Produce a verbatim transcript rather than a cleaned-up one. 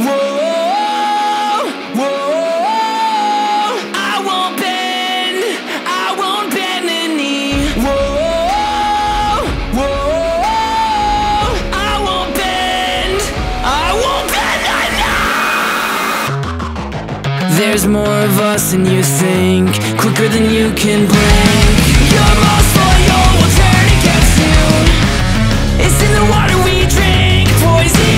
Whoa, whoa, I won't bend, I won't bend the knee. Whoa, whoa, I won't bend, I won't bend the knee. There's more of us than you think, quicker than you can blink. Your most loyal will turn against you. It's in the water we drink, poison.